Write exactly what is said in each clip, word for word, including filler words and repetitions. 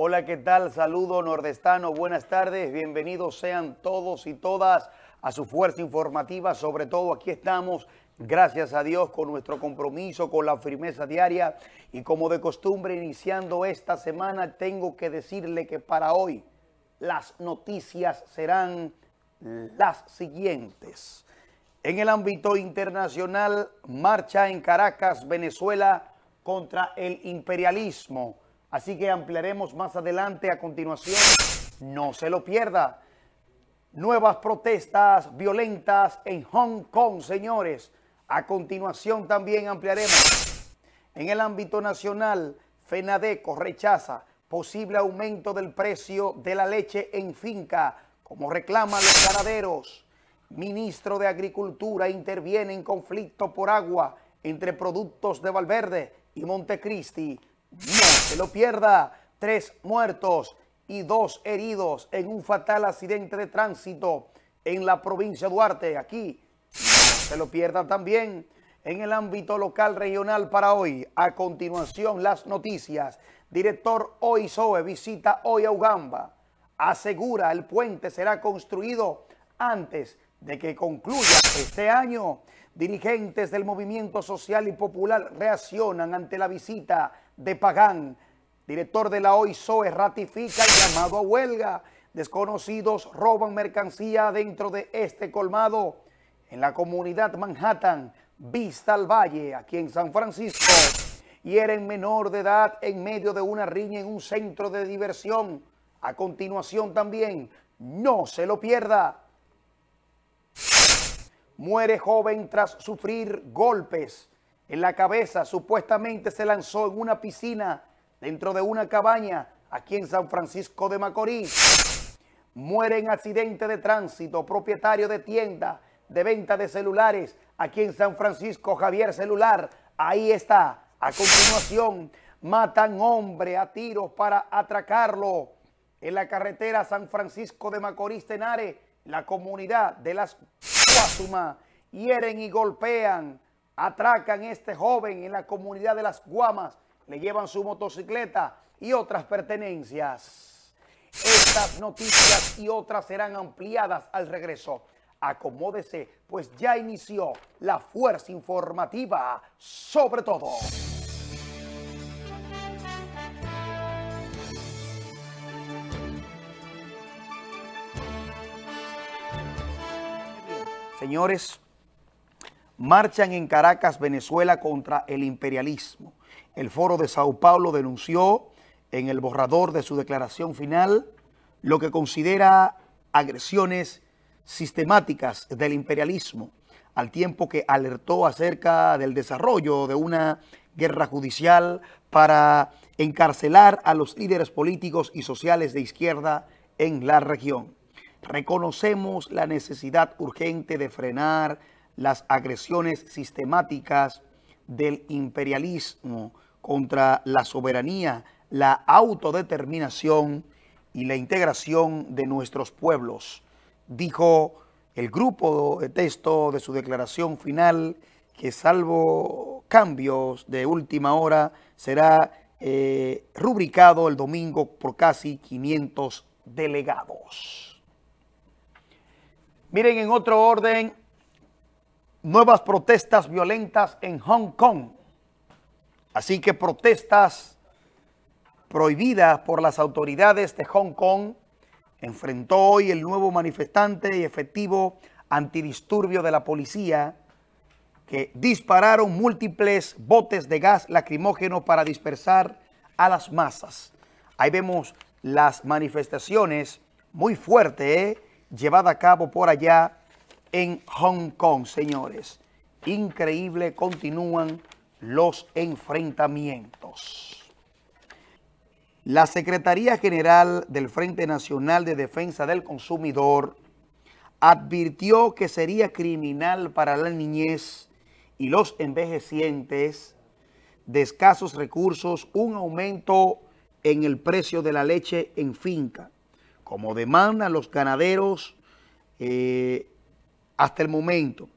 Hola, ¿qué tal? Saludo nordestano, buenas tardes, bienvenidos sean todos y todas a su fuerza informativa. Sobre todo aquí estamos, gracias a Dios, con nuestro compromiso, con la firmeza diaria, y como de costumbre iniciando esta semana tengo que decirle que para hoy las noticias serán las siguientes. En el ámbito internacional, marcha en Caracas, Venezuela, contra el imperialismo. Así que ampliaremos más adelante a continuación. No se lo pierda. Nuevas protestas violentas en Hong Kong, señores. A continuación también ampliaremos. En el ámbito nacional, FENADECO rechaza posible aumento del precio de la leche en finca, como reclaman los ganaderos. Ministro de Agricultura interviene en conflicto por agua entre productos de Valverde y Montecristi. No se lo pierda. Tres muertos y dos heridos en un fatal accidente de tránsito en la provincia de Duarte. Aquí no se lo pierda también. En el ámbito local regional para hoy, a continuación las noticias. Director OISOE visita hoy a Ugamba. Asegura el puente será construido antes de que concluya este año. Dirigentes del movimiento social y popular reaccionan ante la visita de Pagán. Director de la OISOE ratifica el llamado a huelga. Desconocidos roban mercancía dentro de este colmado. En la comunidad Manhattan, vista al valle, aquí en San Francisco, hieren menor de edad en medio de una riña en un centro de diversión. A continuación también, no se lo pierda. Muere joven tras sufrir golpes en la cabeza. Supuestamente se lanzó en una piscina dentro de una cabaña aquí en San Francisco de Macorís. Muere en accidente de tránsito propietario de tienda de venta de celulares aquí en San Francisco, Javier Celular. Ahí está. A continuación, matan hombre a tiros para atracarlo en la carretera San Francisco de Macorís Tenares, la comunidad de las Guasuma. Hieren y golpean, atracan a este joven en la comunidad de las Guamas, le llevan su motocicleta y otras pertenencias. Estas noticias y otras serán ampliadas al regreso. Acomódese, pues ya inició la fuerza informativa sobre todo. Señores, marchan en Caracas, Venezuela, contra el imperialismo. El Foro de Sao Paulo denunció en el borrador de su declaración final lo que considera agresiones sistemáticas del imperialismo, al tiempo que alertó acerca del desarrollo de una guerra judicial para encarcelar a los líderes políticos y sociales de izquierda en la región. Reconocemos la necesidad urgente de frenar las agresiones sistemáticas del imperialismo contra la soberanía, la autodeterminación y la integración de nuestros pueblos, dijo el grupo de texto de su declaración final, que salvo cambios de última hora será eh, rubricado el domingo por casi quinientos delegados. Miren, en otro orden, nuevas protestas violentas en Hong Kong. Así que protestas prohibidas por las autoridades de Hong Kong enfrentó hoy el nuevo manifestante y efectivo antidisturbio de la policía, que dispararon múltiples botes de gas lacrimógeno para dispersar a las masas. Ahí vemos las manifestaciones muy fuertes, ¿eh? llevada a cabo por allá en Hong Kong, señores. Increíble, continúan los enfrentamientos. La Secretaría General del Frente Nacional de Defensa del Consumidor advirtió que sería criminal para la niñez y los envejecientes de escasos recursos un aumento en el precio de la leche en finca, como demandan los ganaderos eh, hasta el momento.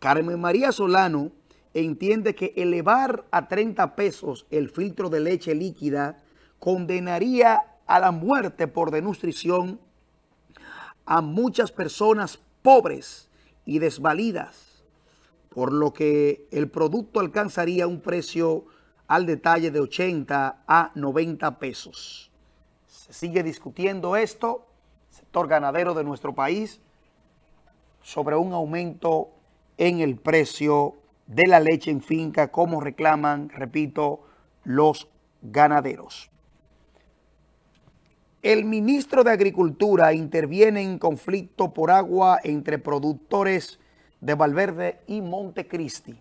Carmen María Solano entiende que elevar a treinta pesos el filtro de leche líquida condenaría a la muerte por desnutrición a muchas personas pobres y desvalidas, por lo que el producto alcanzaría un precio al detalle de ochenta a noventa pesos. Se sigue discutiendo esto, el sector ganadero de nuestro país, sobre un aumento en el precio de la leche en finca, como reclaman, repito, los ganaderos. El ministro de Agricultura interviene en conflicto por agua entre productores de Valverde y Montecristi.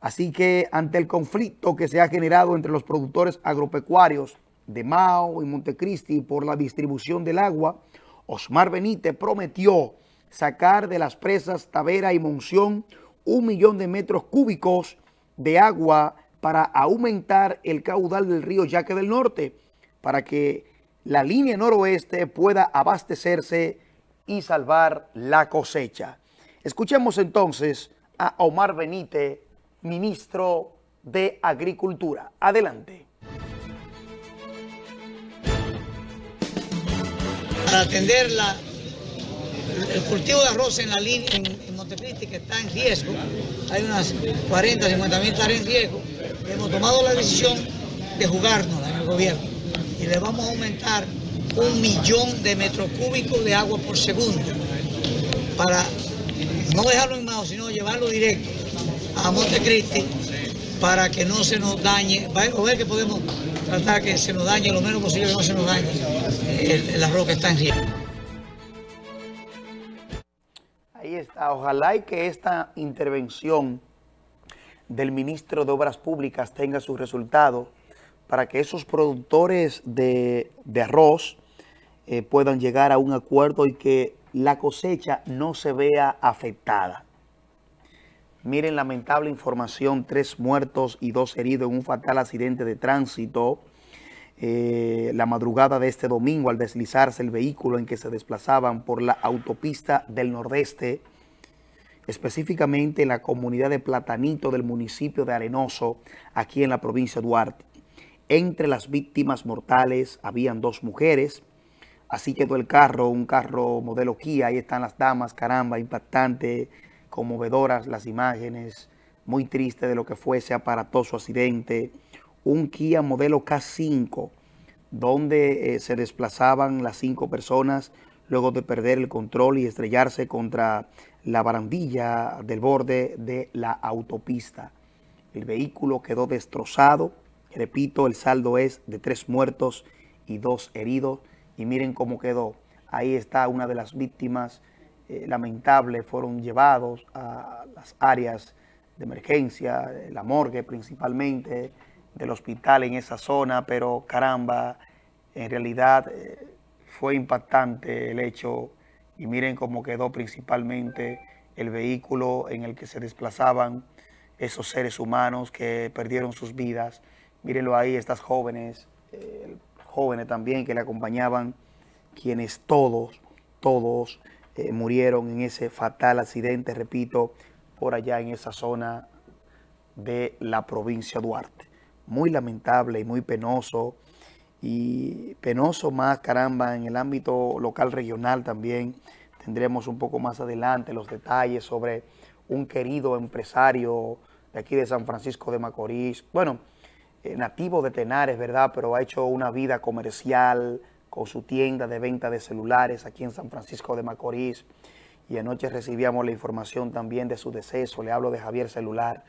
Así que ante el conflicto que se ha generado entre los productores agropecuarios de Mao y Montecristi por la distribución del agua, Osmar Benítez prometió sacar de las presas Tavera y Monción un millón de metros cúbicos de agua para aumentar el caudal del río Yaque del Norte, para que la línea noroeste pueda abastecerse y salvar la cosecha. Escuchemos entonces a Omar Benítez, ministro de Agricultura. Adelante. Para atender la, el cultivo de arroz en la línea en, en Montecristi, que está en riesgo, hay unas cuarenta, cincuenta mil hectáreas en riesgo, y hemos tomado la decisión de jugárnosla en el gobierno. Y le vamos a aumentar un millón de metros cúbicos de agua por segundo para no dejarlo en Mao, sino llevarlo directo a Montecristi para que no se nos dañe. O ver que podemos tratar que se nos dañe lo menos posible, que no se nos dañe el, el arroz que está en riesgo. Ahí está. Ojalá y que esta intervención del ministro de Obras Públicas tenga su resultado, para que esos productores de, de arroz eh, puedan llegar a un acuerdo y que la cosecha no se vea afectada. Miren, lamentable información, tres muertos y dos heridos en un fatal accidente de tránsito eh, la madrugada de este domingo, al deslizarse el vehículo en que se desplazaban por la autopista del Nordeste, específicamente en la comunidad de Platanito del municipio de Arenoso, aquí en la provincia de Duarte. Entre las víctimas mortales habían dos mujeres, así quedó el carro, un carro modelo Kia. Ahí están las damas, caramba, impactante, conmovedoras las imágenes, muy triste de lo que fue ese aparatoso accidente. Un Kia modelo K cinco, donde eh, se desplazaban las cinco personas luego de perder el control y estrellarse contra la barandilla del borde de la autopista. El vehículo quedó destrozado. Repito, el saldo es de tres muertos y dos heridos. Y miren cómo quedó. Ahí está una de las víctimas eh, lamentable. Fueron llevados a las áreas de emergencia, de la morgue principalmente, del hospital en esa zona. Pero caramba, en realidad eh, fue impactante el hecho. Y miren cómo quedó principalmente el vehículo en el que se desplazaban esos seres humanos que perdieron sus vidas. Mírenlo ahí, estas jóvenes, eh, jóvenes también que le acompañaban, quienes todos, todos eh, murieron en ese fatal accidente, repito, por allá en esa zona de la provincia de Duarte. Muy lamentable y muy penoso, y penoso más, caramba, en el ámbito local regional también. Tendremos un poco más adelante los detalles sobre un querido empresario de aquí de San Francisco de Macorís. Bueno, nativo de Tenares, ¿verdad? Pero ha hecho una vida comercial con su tienda de venta de celulares aquí en San Francisco de Macorís. Y anoche recibíamos la información también de su deceso. Le hablo de Javier Celular,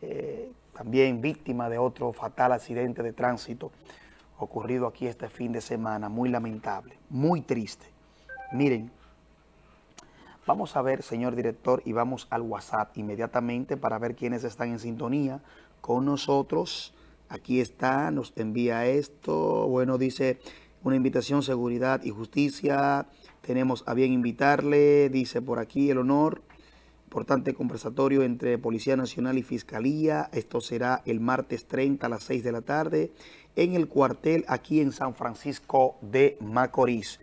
eh, también víctima de otro fatal accidente de tránsito ocurrido aquí este fin de semana. Muy lamentable, muy triste. Miren, vamos a ver, señor director, y vamos al WhatsApp inmediatamente para ver quiénes están en sintonía con nosotros. Aquí está, nos envía esto. Bueno, dice, una invitación, seguridad y justicia. Tenemos a bien invitarle, dice por aquí, el honor. Importante conversatorio entre Policía Nacional y Fiscalía. Esto será el martes treinta a las seis de la tarde en el cuartel aquí en San Francisco de Macorís.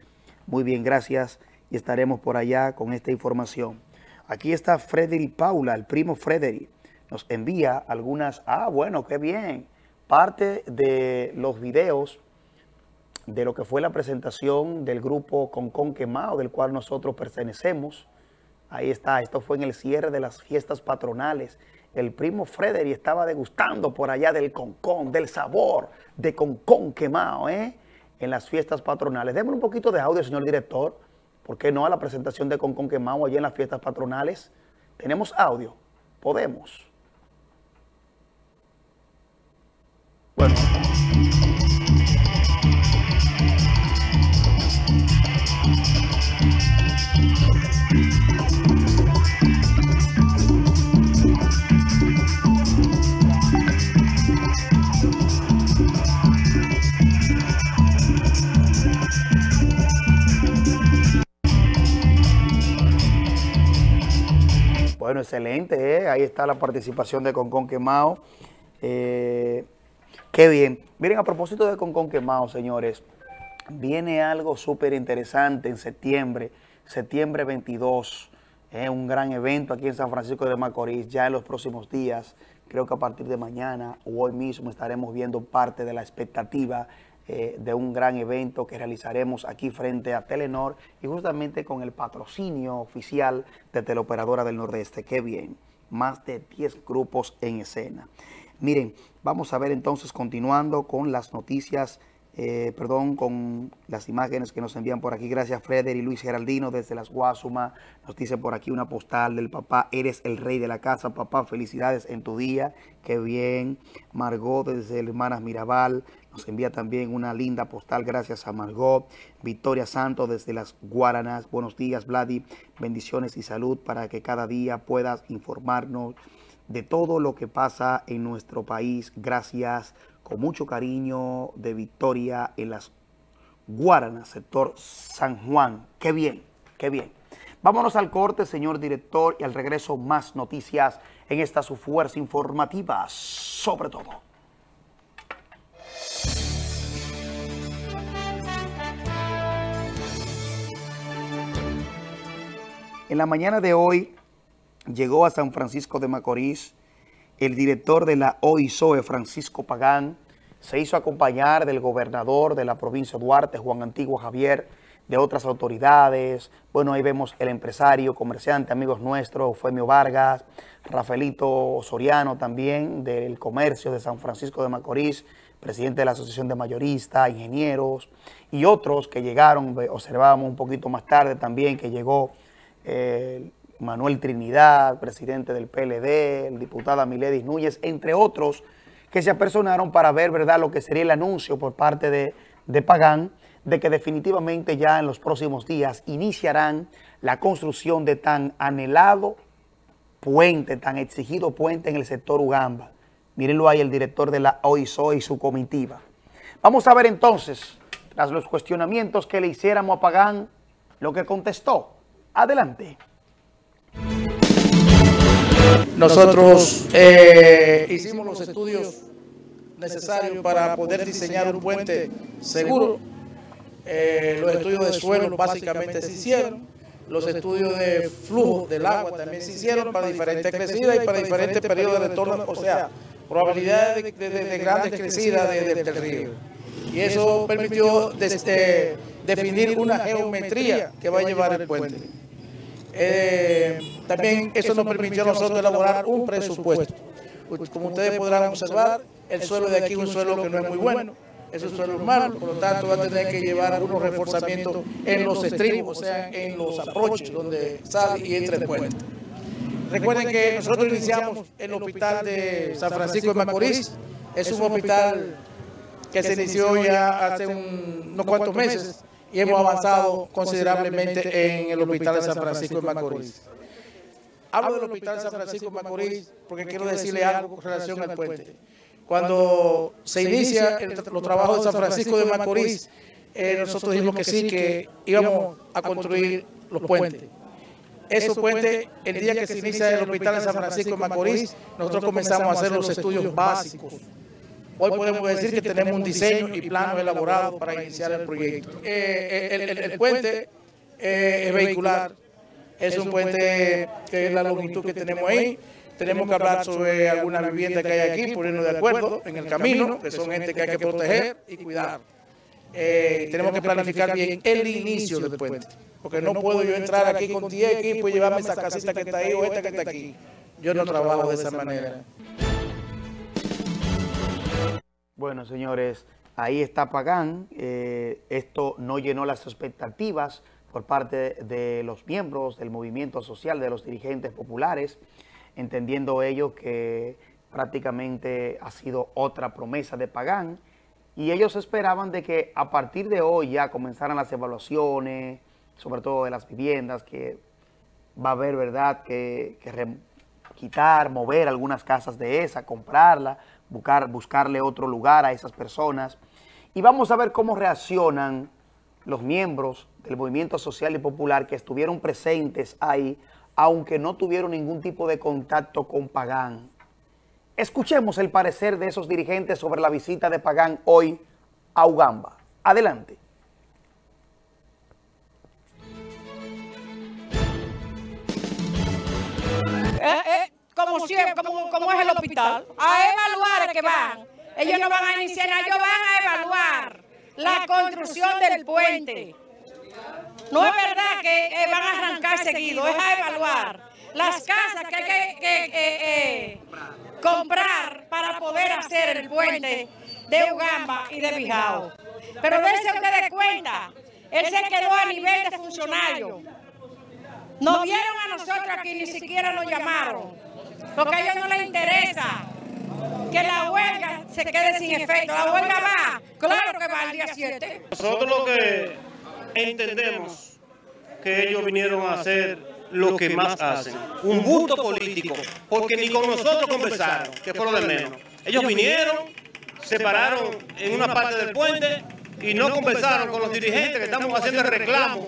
Muy bien, gracias. Y estaremos por allá con esta información. Aquí está Frederick Paula, el primo Frederick. Nos envía algunas. Ah, bueno, qué bien. Parte de los videos de lo que fue la presentación del grupo Concón Quemao, del cual nosotros pertenecemos. Ahí está, esto fue en el cierre de las fiestas patronales. El primo Frederick estaba degustando por allá del concón, del sabor de Concón Quemao, ¿eh? En las fiestas patronales. Démosle un poquito de audio, señor director, ¿por qué no a la presentación de Concón Quemao allá en las fiestas patronales? Tenemos audio, podemos. Bueno. Bueno, excelente, ¿eh? Ahí está la participación de Concón Quemao. Eh, qué bien. Miren, a propósito de Concón Quemao, señores, viene algo súper interesante en septiembre, septiembre veintidós, eh, un gran evento aquí en San Francisco de Macorís. Ya en los próximos días, creo que a partir de mañana o hoy mismo estaremos viendo parte de la expectativa eh, de un gran evento que realizaremos aquí frente a Telenor y justamente con el patrocinio oficial de Teleoperadora del Nordeste. ¡Qué bien! Más de diez grupos en escena. Miren, vamos a ver entonces, continuando con las noticias, eh, perdón, con las imágenes que nos envían por aquí. Gracias, Frederick y Luis Geraldino desde Las Guasumas. Nos dice por aquí una postal del papá. Eres el rey de la casa, papá. Felicidades en tu día. Qué bien. Margot desde Hermanas Mirabal nos envía también una linda postal. Gracias a Margot. Victoria Santos desde Las Guaranas. Buenos días, Vladi. Bendiciones y salud para que cada día puedas informarnos de todo lo que pasa en nuestro país. Gracias, con mucho cariño, de Victoria en Las Guaranas, sector San Juan. Qué bien, qué bien. Vámonos al corte, señor director, y al regreso más noticias en esta su fuerza informativa, sobre todo. En la mañana de hoy llegó a San Francisco de Macorís el director de la O I S O E, Francisco Pagán. Se hizo acompañar del gobernador de la provincia de Duarte, Juan Antiguo Javier, de otras autoridades. Bueno, ahí vemos el empresario, comerciante, amigos nuestros, Eufemio Vargas, Rafaelito Soriano también, del comercio de San Francisco de Macorís, presidente de la Asociación de Mayoristas, ingenieros y otros que llegaron. Observábamos un poquito más tarde también que llegó el... Eh, Manuel Trinidad, presidente del P L D, diputada Miledis Núñez, entre otros que se apersonaron para ver, ¿verdad?, lo que sería el anuncio por parte de, de Pagán de que definitivamente ya en los próximos días iniciarán la construcción de tan anhelado puente, tan exigido puente en el sector Ugamba. Mírenlo ahí, el director de la O I S O E y su comitiva. Vamos a ver entonces, tras los cuestionamientos que le hiciéramos a Pagán, lo que contestó. Adelante. Nosotros eh, hicimos los estudios necesarios para poder diseñar un puente seguro. Eh, los estudios de suelo básicamente se hicieron. Los estudios de flujo del agua también se hicieron para diferentes crecidas y para diferentes periodos de retorno, o sea, probabilidades de, de, de, de grandes crecidas de, de, del río. Y eso permitió de, de, definir una geometría que va a llevar el puente. Eh, también eso nos permitió a nosotros elaborar un presupuesto. Como ustedes podrán observar, el suelo de aquí es un suelo que no es muy bueno, es un suelo malo, por lo tanto va a tener que llevar algunos reforzamientos en los estribos, o sea, en los aproches donde sale y entra el puente. Recuerden que nosotros iniciamos el hospital de San Francisco de Macorís. Es un hospital que se inició ya hace un, unos cuantos meses, y hemos avanzado considerablemente en el Hospital de San Francisco de Macorís. Hablo del Hospital de San Francisco de Macorís porque quiero decirle algo con relación al puente. Cuando se inicia el, los trabajos de San Francisco de Macorís, eh, nosotros dijimos que sí, que íbamos a construir los puentes. Esos puentes, el día que se inicia el Hospital de San Francisco de Macorís, nosotros comenzamos a hacer los estudios básicos. Hoy podemos decir que tenemos un diseño y plano elaborado para iniciar el proyecto. Eh, el, el, el, el puente eh, es vehicular, es un puente que es la longitud que tenemos ahí. Tenemos que hablar sobre algunas viviendas que hay aquí, ponernos de acuerdo en el camino, que son gente que hay que proteger y cuidar. eh, tenemos que planificar bien el inicio del puente. Porque no puedo yo entrar aquí con diez equipos y llevarme esa casita que está ahí o esta que está aquí. Yo no trabajo de esa manera. Bueno, señores, ahí está Pagán. Eh, esto no llenó las expectativas por parte de los miembros del movimiento social, de los dirigentes populares, entendiendo ellos que prácticamente ha sido otra promesa de Pagán, y ellos esperaban de que a partir de hoy ya comenzaran las evaluaciones, sobre todo de las viviendas, que va a haber, ¿verdad?, que, que re, quitar, mover algunas casas de esas, comprarlas, buscar, buscarle otro lugar a esas personas. Y vamos a ver cómo reaccionan los miembros del movimiento social y popular que estuvieron presentes ahí, aunque no tuvieron ningún tipo de contacto con Pagán. Escuchemos el parecer de esos dirigentes sobre la visita de Pagán hoy a Ugamba. Adelante. Eh, eh, como siempre, como, como es el hospital, a evaluar que van. Ellos no van a iniciar, ellos van a evaluar la construcción del puente. No es verdad que eh, van a arrancar seguido, es a evaluar las casas que hay que, que eh, eh, comprar para poder hacer el puente de Ugamba y de Bijao. Pero dense ustedes cuenta, él se quedó a nivel de funcionario. No vieron a nosotros aquí, ni siquiera nos llamaron, porque a ellos no les interesa que la huelga se quede sin efecto. La huelga va, claro que va al día siete. Nosotros lo que entendemos que ellos vinieron a hacer lo que más hacen, un gusto político, porque ni con nosotros conversaron, que fue lo de menos. Ellos vinieron, se pararon en una parte del puente y no conversaron con los dirigentes que estamos haciendo el reclamo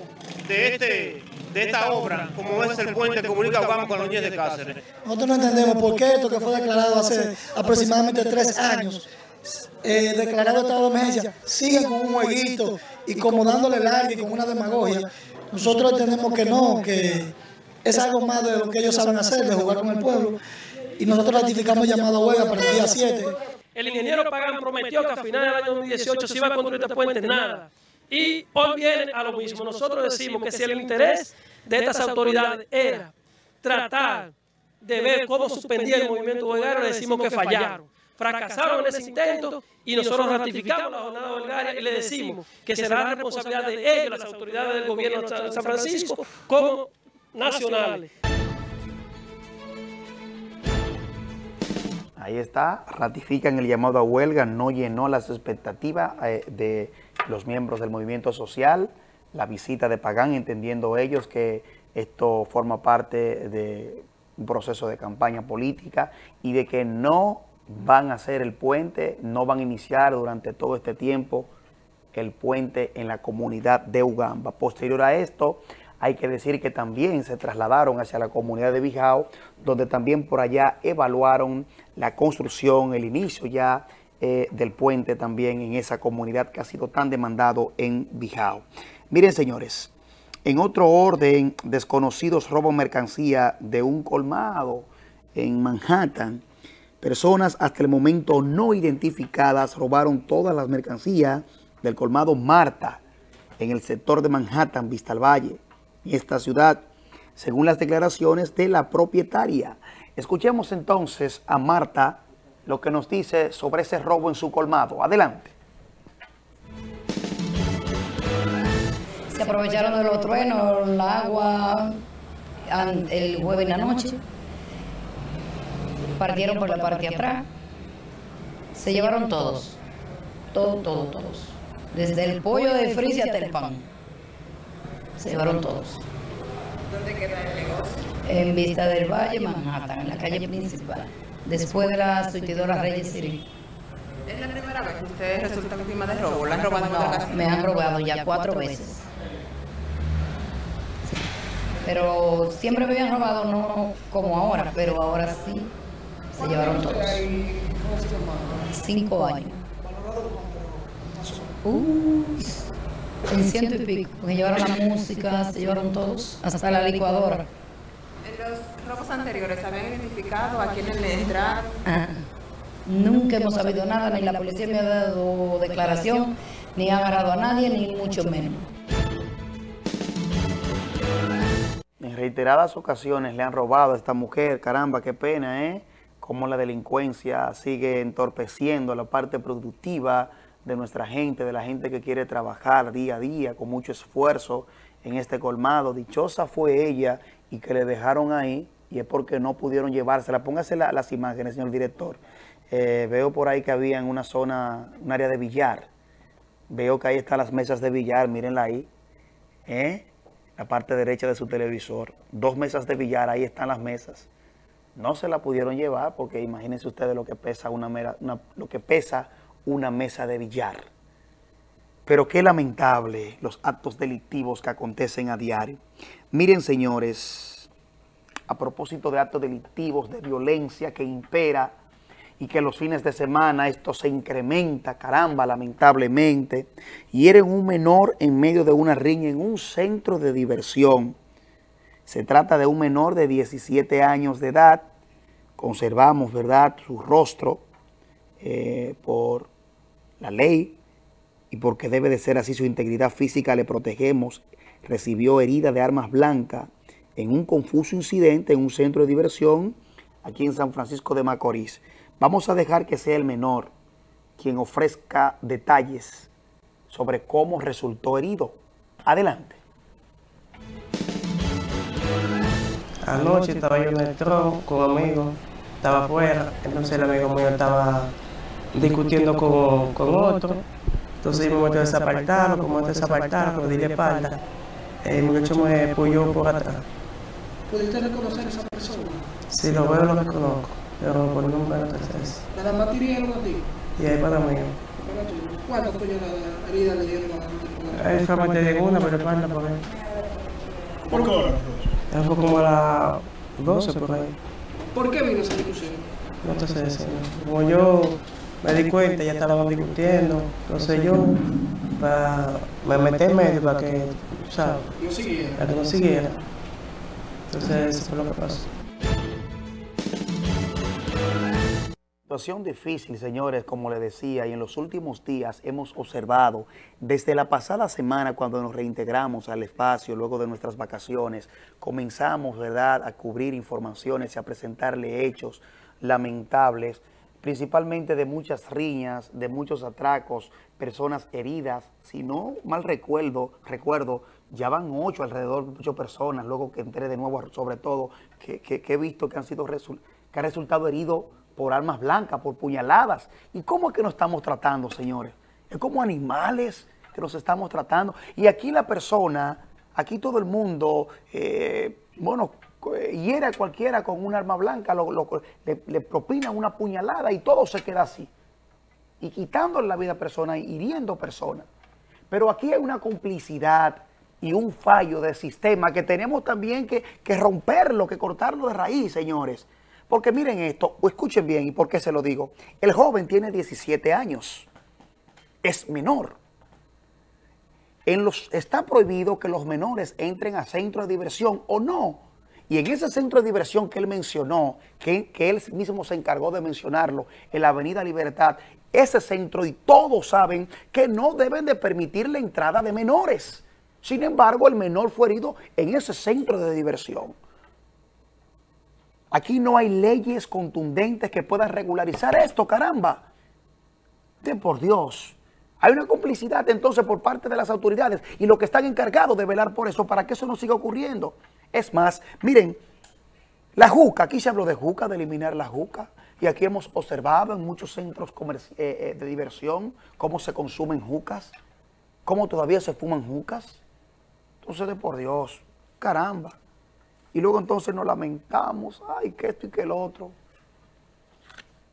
de, este, de esta obra, como es el puente que comunica Ugamba con Núñez de Cáceres. Nosotros no entendemos por qué esto que fue declarado hace aproximadamente tres años, Eh, declarado estado de emergencia, siguen con un jueguito y como dándole larga y con una demagogia. Nosotros entendemos que no, que es algo más de lo que ellos saben hacer, de jugar con el pueblo, y nosotros ratificamos llamada huelga para el día siete. El ingeniero Pagán prometió que a finales del año dos mil dieciocho se iba a construir este puente, nada. Y hoy viene a lo mismo. Nosotros decimos que si el interés de estas autoridades era tratar de ver cómo suspendía el movimiento huelgario, decimos que fallaron. Fracasaron en ese intento y nosotros ratificamos la jornada huelgaria y le decimos que será la responsabilidad de ellos, las autoridades del gobierno de San Francisco, como nacionales. Ahí está, ratifican el llamado a huelga, no llenó las expectativas de los miembros del movimiento social, la visita de Pagán, entendiendo ellos que esto forma parte de un proceso de campaña política y de que no van a hacer el puente, no van a iniciar durante todo este tiempo el puente en la comunidad de Ugamba. Posterior a esto, hay que decir que también se trasladaron hacia la comunidad de Bijao, donde también por allá evaluaron la construcción, el inicio ya eh, del puente también en esa comunidad que ha sido tan demandado en Bijao. Miren, señores, en otro orden, desconocidos roban mercancía de un colmado en Manhattan. Personas hasta el momento no identificadas robaron todas las mercancías del colmado Marta en el sector de Manhattan, Vista al Valle, y esta ciudad, según las declaraciones de la propietaria. Escuchemos entonces a Marta lo que nos dice sobre ese robo en su colmado. Adelante. Se aprovecharon de los truenos, el agua, el jueves en la noche. Partieron por la parte de atrás. Se llevaron todos. Todo, todo, todos. Desde el pollo de frisa hasta el pan. Se llevaron todos. ¿Dónde queda el negocio? En Vista del Valle, Manhattan, en la calle principal, después de la surtidora Reyes Civil. ¿Es la primera vez que ustedes resultan víctimas de robo? ¿La han robado? No, me han robado ya cuatro veces. Sí. Pero siempre me habían robado, no como ahora, pero ahora sí se llevaron todos. Cinco años. Uy. En ciento y pico, porque llevaron la música, se llevaron todos, hasta la licuadora. En los robos anteriores, ¿habían identificado a quiénes le entraron? Ah, nunca hemos sabido nada, ni la policía me ha dado declaración, ni ha agarrado a nadie, ni mucho menos. En reiteradas ocasiones le han robado a esta mujer, caramba, qué pena, ¿eh? Cómo la delincuencia sigue entorpeciendo la parte productiva de nuestra gente, de la gente que quiere trabajar día a día con mucho esfuerzo en este colmado. Dichosa fue ella y que le dejaron ahí, y es porque no pudieron llevársela. Póngase la, las imágenes, señor director. Eh, veo por ahí que había en una zona, un área de billar. Veo que ahí están las mesas de billar, mírenla ahí. ¿Eh? La parte derecha de su televisor. Dos mesas de billar, ahí están las mesas. No se la pudieron llevar porque imagínense ustedes lo que pesa una, mera, una, lo que pesa una mesa de billar. Pero qué lamentable los actos delictivos que acontecen a diario. Miren, señores, a propósito de actos delictivos, de violencia que impera y que los fines de semana esto se incrementa, caramba, lamentablemente, hieren un menor en medio de una riña en un centro de diversión. Se trata de un menor de diecisiete años de edad. Conservamos, ¿verdad?, su rostro eh, por la ley y porque debe de ser así. Su integridad física le protegemos. Recibió herida de armas blancas en un confuso incidente en un centro de diversión aquí en San Francisco de Macorís. Vamos a dejar que sea el menor quien ofrezca detalles sobre cómo resultó herido. Adelante. Anoche estaba yo en el tronco con amigos, estaba afuera, entonces el amigo mío estaba discutiendo con, con otro, entonces yo me metí a desapartarlo, como me desapartarlo, pero di la espalda, el muchacho me apoyó por atrás. ¿Pudiste reconocer a esa persona? Si lo veo, lo reconozco, pero por nunca lo traes. ¿La materia era para ti? Y ahí para mí. ¿Cuánto fue la herida le dieron a la gente? Él fue a partir de una, pero espalda por ahí. ¿Por qué ahora? Fue como a las doce por ahí. ¿Por qué vino esa discusión? No te sé, señor. Como yo me di cuenta, ya estaban discutiendo, entonces yo para, me metí en medio para que, ¿sabes? No siguiera. Para que no siguiera. Entonces eso fue lo que pasó. Situación difícil, señores, como les decía, y en los últimos días hemos observado desde la pasada semana cuando nos reintegramos al espacio luego de nuestras vacaciones, comenzamos, ¿verdad?, a cubrir informaciones y a presentarle hechos lamentables, principalmente de muchas riñas, de muchos atracos, personas heridas. Si no mal recuerdo, recuerdo ya van ocho, alrededor de ocho personas, luego que entré de nuevo, sobre todo, que, que, que he visto que han sido que ha resultado herido por armas blancas, por puñaladas. ¿Y cómo es que nos estamos tratando, señores? Es como animales que nos estamos tratando. Y aquí la persona, aquí todo el mundo, eh, bueno, hiera a cualquiera con un arma blanca, lo, lo, le, le propina una puñalada y todo se queda así. Y quitándole la vida a personas, hiriendo personas. Pero aquí hay una complicidad y un fallo de sistema que tenemos también que, que romperlo, que cortarlo de raíz, señores. Porque miren esto, o escuchen bien, ¿y por qué se lo digo? El joven tiene diecisiete años, es menor. En los, está prohibido que los menores entren a centros de diversión o no. Y en ese centro de diversión que él mencionó, que, que él mismo se encargó de mencionarlo, en la Avenida Libertad, ese centro, y todos saben que no deben de permitir la entrada de menores. Sin embargo, el menor fue herido en ese centro de diversión. Aquí no hay leyes contundentes que puedan regularizar esto, caramba. De por Dios. Hay una complicidad entonces por parte de las autoridades y los que están encargados de velar por eso, para que eso no siga ocurriendo. Es más, miren, la juca, aquí se habló de juca, de eliminar la juca. Y aquí hemos observado en muchos centros eh, de diversión cómo se consumen jucas, cómo todavía se fuman jucas. Entonces, de por Dios, caramba. Y luego entonces nos lamentamos, ay, que esto y que el otro.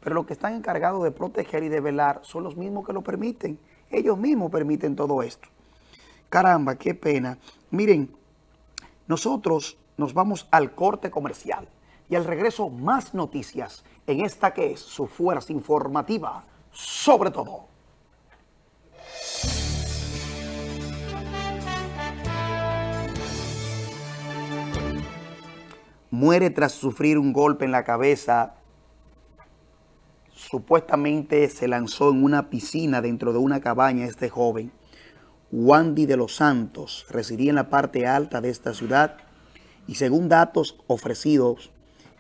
Pero los que están encargados de proteger y de velar son los mismos que lo permiten. Ellos mismos permiten todo esto. Caramba, qué pena. Miren, nosotros nos vamos al corte comercial y al regreso más noticias en esta que es su fuerza informativa, sobre todo. Muere tras sufrir un golpe en la cabeza supuestamente se lanzó en una piscina dentro de una cabaña este joven, Wandy de los Santos, residía en la parte alta de esta ciudad y según datos ofrecidos,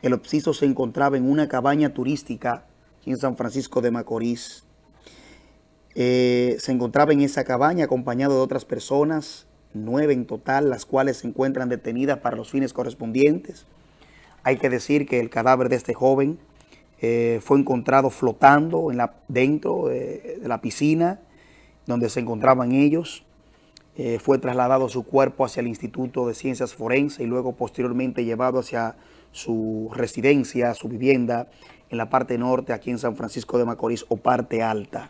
el occiso se encontraba en una cabaña turística en San Francisco de Macorís. Eh, se encontraba en esa cabaña acompañado de otras personas, nueve en total, las cuales se encuentran detenidas para los fines correspondientes. Hay que decir que el cadáver de este joven eh, fue encontrado flotando en la, dentro de, de la piscina donde se encontraban ellos. Eh, fue trasladado su cuerpo hacia el Instituto de Ciencias Forenses y luego posteriormente llevado hacia su residencia, su vivienda en la parte norte aquí en San Francisco de Macorís o parte alta.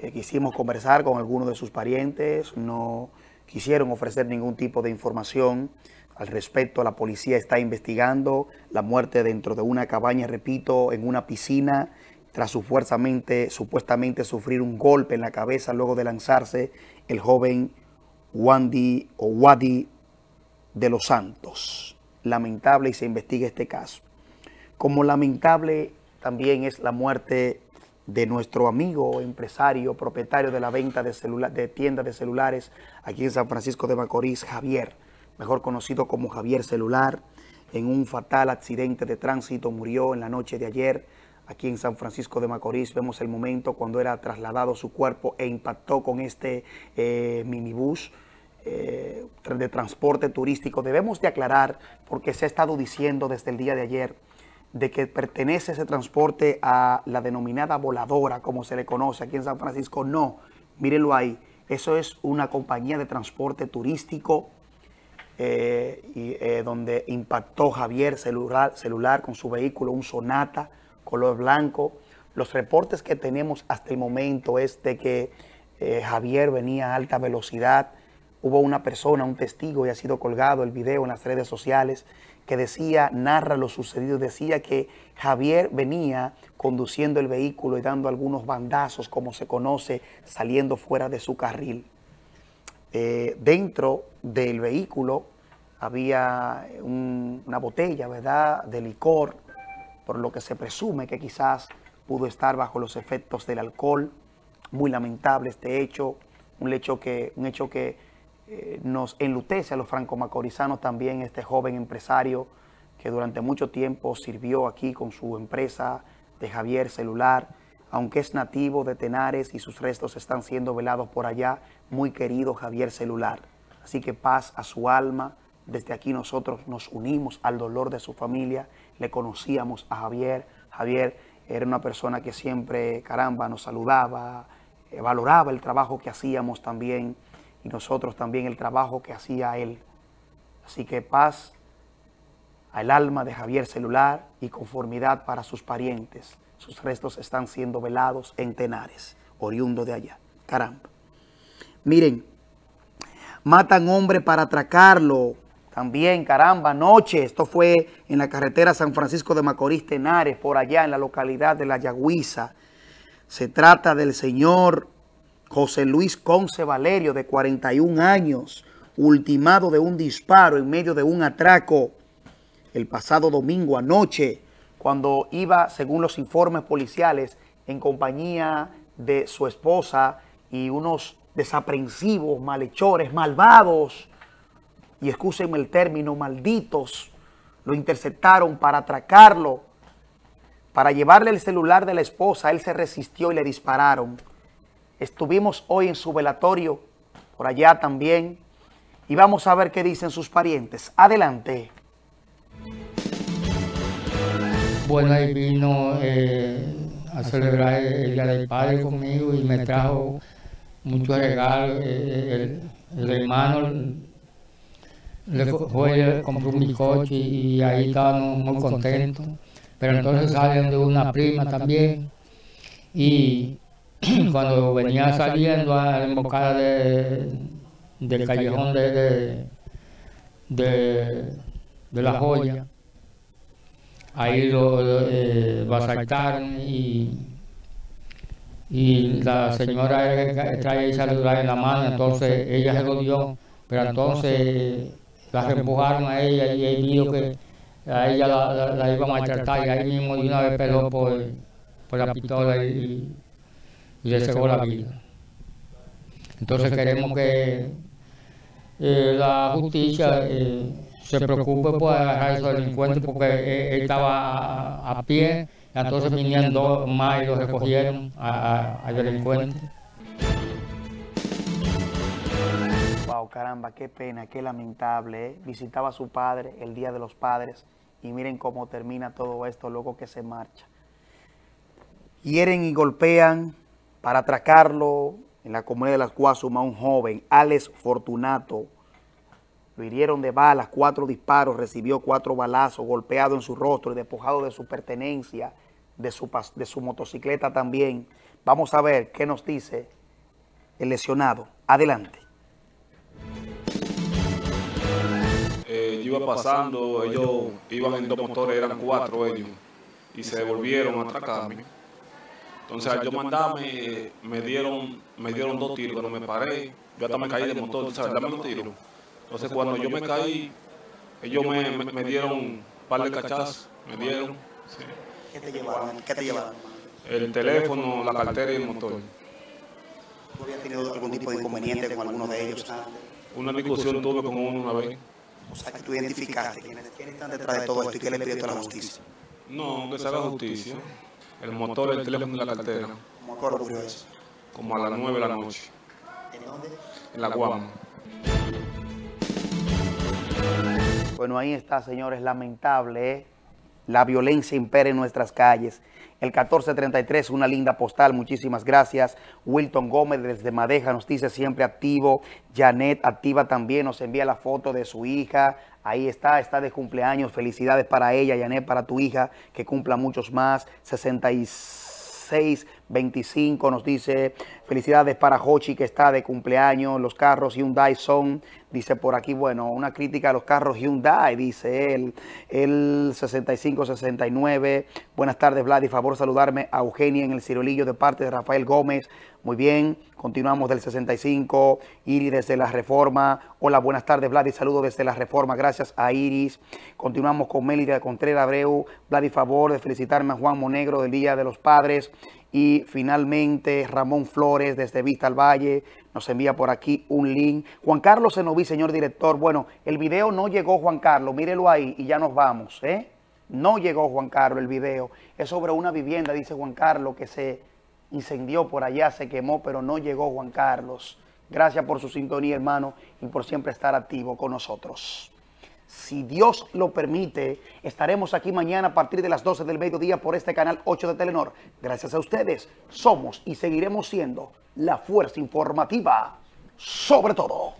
Eh, quisimos conversar con algunos de sus parientes, no quisieron ofrecer ningún tipo de información al respecto. La policía está investigando la muerte dentro de una cabaña, repito, en una piscina, tras supuestamente, supuestamente sufrir un golpe en la cabeza luego de lanzarse el joven Wandy o Wandy de los Santos. Lamentable y se investiga este caso. Como lamentable también es la muerte de nuestro amigo, empresario, propietario de la venta de, celula de tiendas de celulares aquí en San Francisco de Macorís, Javier, mejor conocido como Javier Celular, en un fatal accidente de tránsito murió en la noche de ayer aquí en San Francisco de Macorís. Vemos el momento cuando era trasladado su cuerpo e impactó con este eh, minibús eh, de transporte turístico. Debemos de aclarar, porque se ha estado diciendo desde el día de ayer, de que pertenece ese transporte a la denominada voladora, como se le conoce aquí en San Francisco. No, mírenlo ahí, eso es una compañía de transporte turístico eh, y, eh, donde impactó Javier celular, celular con su vehículo, un Sonata color blanco. Los reportes que tenemos hasta el momento es de que eh, Javier venía a alta velocidad. Hubo una persona, un testigo, y ha sido colgado el video en las redes sociales, que decía, narra lo sucedido, decía que Javier venía conduciendo el vehículo y dando algunos bandazos, como se conoce, saliendo fuera de su carril. Eh, dentro del vehículo había un, una botella, ¿verdad?, de licor, por lo que se presume que quizás pudo estar bajo los efectos del alcohol. Muy lamentable este hecho, un hecho que... Un hecho que nos enlutece a los franco-macorizanos también. Este joven empresario que durante mucho tiempo sirvió aquí con su empresa de Javier Celular, aunque es nativo de Tenares y sus restos están siendo velados por allá, muy querido Javier Celular. Así que paz a su alma. Desde aquí nosotros nos unimos al dolor de su familia. Le conocíamos a Javier. Javier era una persona que siempre, caramba, nos saludaba, eh, valoraba el trabajo que hacíamos también, y nosotros también el trabajo que hacía él. Así que paz al alma de Javier Celular y conformidad para sus parientes. Sus restos están siendo velados en Tenares, oriundo de allá. Caramba. Miren, matan hombre para atracarlo. También, caramba, anoche. Esto fue en la carretera San Francisco de Macorís, Tenares, por allá en la localidad de La Yagüiza. Se trata del señor José Luis Conce Valerio, de cuarenta y un años, ultimado de un disparo en medio de un atraco el pasado domingo anoche, cuando iba, según los informes policiales, en compañía de su esposa y unos desaprensivos, malhechores, malvados, y excúsenme el término, malditos, lo interceptaron para atracarlo, para llevarle el celular de la esposa. Él se resistió y le dispararon. Estuvimos hoy en su velatorio, por allá también, y vamos a ver qué dicen sus parientes. Adelante. Bueno, ahí vino eh, a celebrar el Día del Padre conmigo y me trajo muchos regalos. El, el hermano le, fue, compró un bizcocho y ahí estábamos muy contentos. Pero entonces salen de una prima también y... Cuando venía saliendo a la embocada de, del callejón de, de, de, de La Joya, ahí lo, eh, lo asaltaron y, y la señora trae el celular en la mano, entonces ella se lo dio, pero entonces la empujaron a ella y él dijo que a ella la, la, la iba a maltratar y ahí mismo de una vez peló por... por la pistola y, y le cegó la vida. Entonces queremos que eh, la justicia eh, se preocupe por agarrar a esos delincuentes, porque eh, él estaba a, a pie, y entonces vinieron dos más y los recogieron al delincuente. Wow, caramba, qué pena, qué lamentable, ¿eh? Visitaba a su padre el Día de los Padres y miren cómo termina todo esto luego que se marcha. Hieren y golpean para atracarlo en la comunidad de Las Guasumas, un joven, Alex Fortunato. Lo hirieron de balas, cuatro disparos, recibió cuatro balazos, golpeado en su rostro y despojado de su pertenencia, de su, de su motocicleta también. Vamos a ver qué nos dice el lesionado. Adelante. Eh, yo iba pasando, ellos iban en dos motores, eran cuatro ellos, y se devolvieron a atracarme. Entonces, al yo mandarme, me dieron, me dieron dos tiros, pero me paré. Yo hasta me caí del motor, ¿sabes? Dame un tiro. Entonces, cuando yo me caí, ellos me, me, me dieron un par de cachazos. Me dieron. Sí. ¿Qué te llevaron? ¿Qué te llevaron? El teléfono, la cartera y el motor. ¿Tú habías tenido algún tipo de inconveniente con alguno de ellos antes? Una discusión tuve con uno una vez. O sea, que tú identificaste quiénes están detrás de todo esto y qué le pidió a la justicia. No, que se haga justicia. El motor, el teléfono y la cartera. ¿Cómo ocurrió eso? Como a las nueve de la noche. ¿En dónde? En La Guama. Bueno, ahí está, señores, lamentable, ¿eh? La violencia impera en nuestras calles. El catorce treinta y tres, una linda postal, muchísimas gracias. Wilton Gómez desde Madeja nos dice siempre activo. Janet activa también, nos envía la foto de su hija. Ahí está, está de cumpleaños. Felicidades para ella, Janet, para tu hija, que cumpla muchos más. sesenta y seis veinticinco nos dice, felicidades para Jochi, que está de cumpleaños. Los carros Hyundai son, dice por aquí, bueno, una crítica a los carros Hyundai, dice él. El sesenta y cinco sesenta y nueve, buenas tardes, Vlad, y favor saludarme a Eugenia en el Cirolillo de parte de Rafael Gómez. Muy bien, continuamos del sesenta y cinco, Iris desde La Reforma. Hola, buenas tardes, Vladi, saludos desde La Reforma, gracias a Iris. Continuamos con Melida Contreras Abreu. Vladi, favor de felicitarme a Juan Monegro del Día de los Padres. Y finalmente Ramón Flores desde Vista al Valle nos envía por aquí un link. Juan Carlos Zenobí, señor director. Bueno, el video no llegó, Juan Carlos, mírelo ahí y ya nos vamos, ¿eh? No llegó, Juan Carlos, el video. Es sobre una vivienda, dice Juan Carlos, que se incendió por allá, se quemó, pero no llegó, Juan Carlos. Gracias por su sintonía, hermano, y por siempre estar activo con nosotros. Si Dios lo permite, estaremos aquí mañana a partir de las doce del mediodía por este canal ocho de Telenor. Gracias a ustedes, somos y seguiremos siendo la fuerza informativa sobre todo.